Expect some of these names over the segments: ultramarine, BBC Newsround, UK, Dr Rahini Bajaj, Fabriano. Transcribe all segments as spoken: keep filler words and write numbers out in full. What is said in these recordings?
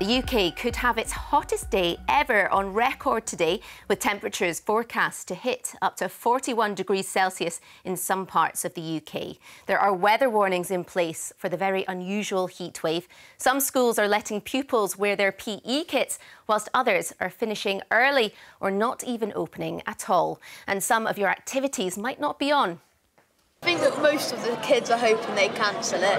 The U K could have its hottest day ever on record today, with temperatures forecast to hit up to forty-one degrees Celsius in some parts of the U K. There are weather warnings in place for the very unusual heatwave. Some schools are letting pupils wear their P E kits, whilst others are finishing early or not even opening at all. And some of your activities might not be on. I think that most of the kids are hoping they cancel it,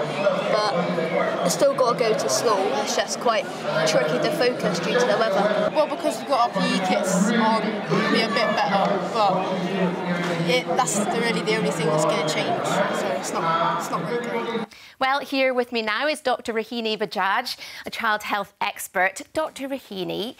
but I still got to go to school. It's just quite tricky to focus due to the weather. Well, because we've got our P E kits on, it'll be a bit better, but it, that's really the only thing that's going to change, so it's not, it's not really good. Well, here with me now is Dr Rahini Bajaj, a child health expert. Dr Rahini,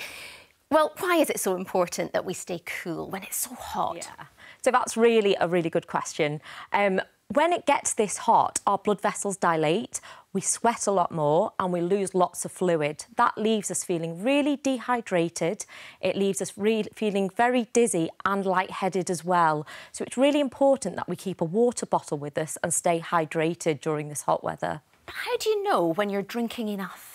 well, why is it so important that we stay cool when it's so hot? Yeah. So that's really a really good question. Um, when it gets this hot, our blood vessels dilate, we sweat a lot more and we lose lots of fluid. That leaves us feeling really dehydrated. It leaves us re- feeling very dizzy and lightheaded as well. So it's really important that we keep a water bottle with us and stay hydrated during this hot weather. But how do you know when you're drinking enough?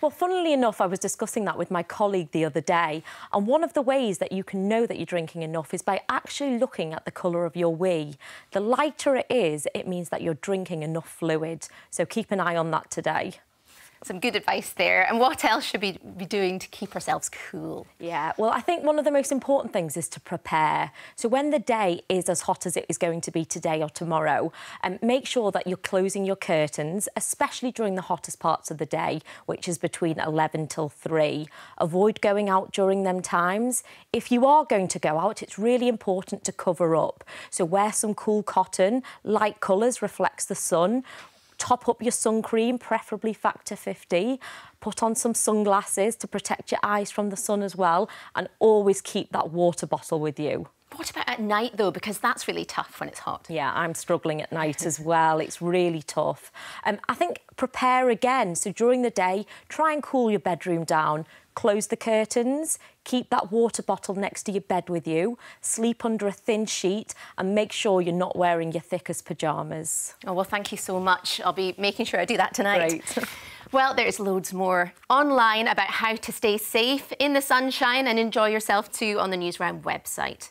Well, funnily enough, I was discussing that with my colleague the other day, and one of the ways that you can know that you're drinking enough is by actually looking at the colour of your wee. The lighter it is, it means that you're drinking enough fluid, so keep an eye on that today. Some good advice there. And what else should we be doing to keep ourselves cool? Yeah, well, I think one of the most important things is to prepare. So when the day is as hot as it is going to be today or tomorrow, um, make sure that you're closing your curtains, especially during the hottest parts of the day, which is between eleven till three. Avoid going out during them times. If you are going to go out, it's really important to cover up. So wear some cool cotton, light colours reflects the sun. Top up your sun cream, preferably factor fifty. Put on some sunglasses to protect your eyes from the sun as well, and always keep that water bottle with you. What about at night, though? Because that's really tough when it's hot. Yeah, I'm struggling at night as well. It's really tough. Um, I think prepare again. So during the day, try and cool your bedroom down. Close the curtains, keep that water bottle next to your bed with you, sleep under a thin sheet and make sure you're not wearing your thickest pyjamas. Oh, well, thank you so much. I'll be making sure I do that tonight. Great. Well, there's loads more online about how to stay safe in the sunshine and enjoy yourself too on the Newsround website.